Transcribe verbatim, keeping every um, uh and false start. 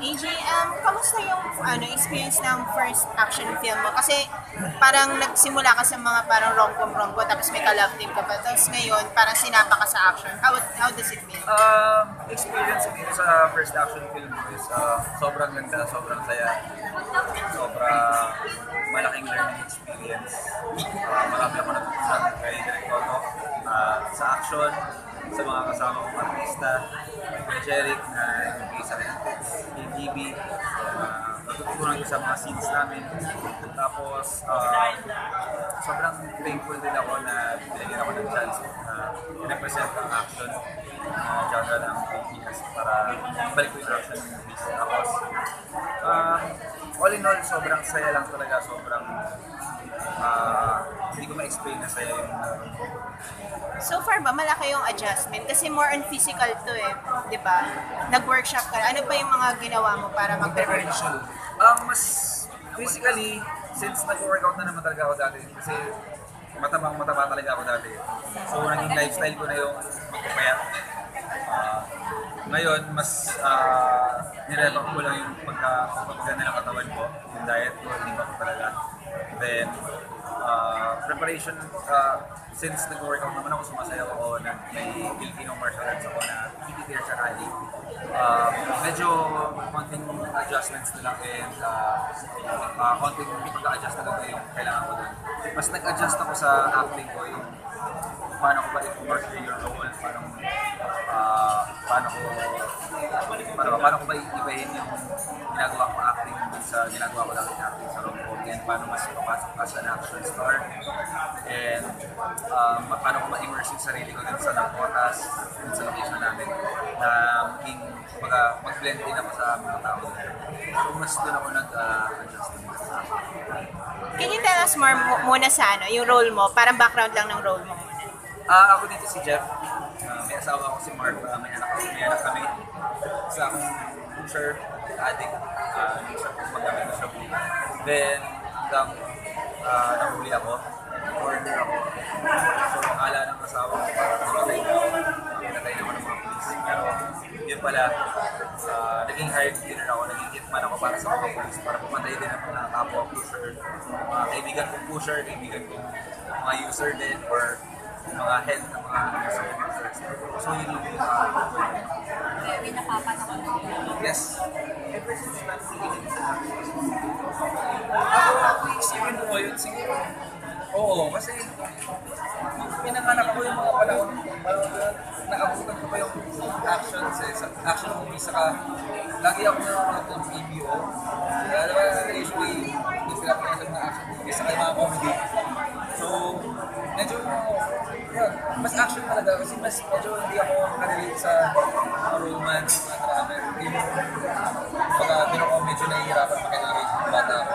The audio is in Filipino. A J, um, kamusta yung ano, experience ng first action film mo? Kasi parang nagsimula ka sa mga parang rom-com-rom-com, tapos may ka-love team ka pa. Tapos ngayon, parang sinapa ka sa action. How, how does it feel? Uh, experience dito sa first action film is uh, sobrang ganda, sobrang saya, sobrang malaking learning experience. Uh, marami ako natutunan kay Direk Toto uh, sa action, sa mga kasama kong artista, kay Jeric, and kay Isa rin, kay G B. Uh, Natutunan ko sa mga scenes namin. Tapos, uh, sobrang thankful din ako na binigyan ako ng chance na represent ang action uh, genre ng P P S para balik ko yung action ng movies. Tapos, uh, all in all, sobrang saya lang talaga. Sobrang uh, hindi ko ma-explain na saya yung uh, so far ba, malaki yung adjustment? Kasi more on physical to eh, di ba? Nag-workshop ka. Ano ba yung mga ginawa mo para mag-preparation? Um, mas physically, since nag-workout na naman talaga ako dati, kasi matabang-mataba talaga ako dati. So, naging lifestyle ko na yung magpapayat. Uh, ngayon, mas uh, nirelak ko lang yung pagkaganda ng katawan ko, yung diet ko, hindi ko talaga. Then, Uh, preparation, uh, since nag-workout naman ako, sumasaya ako na may Filipino martial arts ako na P T T R sa Cali. Uh, medyo konting adjustments na lang and uh, uh, konting pag-adjust na lang na yung kailangan ko doon. Mas nag-adjust ako sa acting ko yung paano ko ba i-portray yung role, paano, uh, paano ko paano, paano ko ba i-ibahin yung ginagawa ko acting sa ginagawa ko lang yung acting sa role ko, and paano mas papasok ka sa action star, and um, paano ko ma-immerse yung sarili ko dun sa nagpotas, dun sa location namin, na maging mag-blend in ako sa mga tao. So mas doon ako nag-adjust uh, sa akin. Can you tell us more muna sa ano, yung role mo, parang background lang ng role mo? Uh, ako dito si Jeff, uh, may asawa ako si Marv, uh, may anak, may anak kami, isa akong pusher, addict, uh, isa akong magamit na shop. Then hanggang uh, nahuli ako, order ako, so akala ng asawa ko para namatay na ako, natay naman ng mga police. Pero yun pala, uh, naging hired dinner ako, naging hitman ako para sa mga police, para pumatay din ako na kapwa pusher, uh, kaibigan kong pusher, kaibigan kong mga user din, or mga head ng mga researchers. So yun yung mga may nakapanakon ko. Yes. Ever since that feeling sa akin. Ako, isipin ko yun. Siguro. Oo, kasi pinanganak ko yung mga panahon. Nakabutan ko pa yung actions eh. Action movies. Saka lagi ako na mga itong video. Kaya naman usually hindi sila pinasak na action movies. Saka yung mga comedy. So, medyo yun, mas action talaga kasi mas medyo hindi ako nakarelate sa romance, mga drama,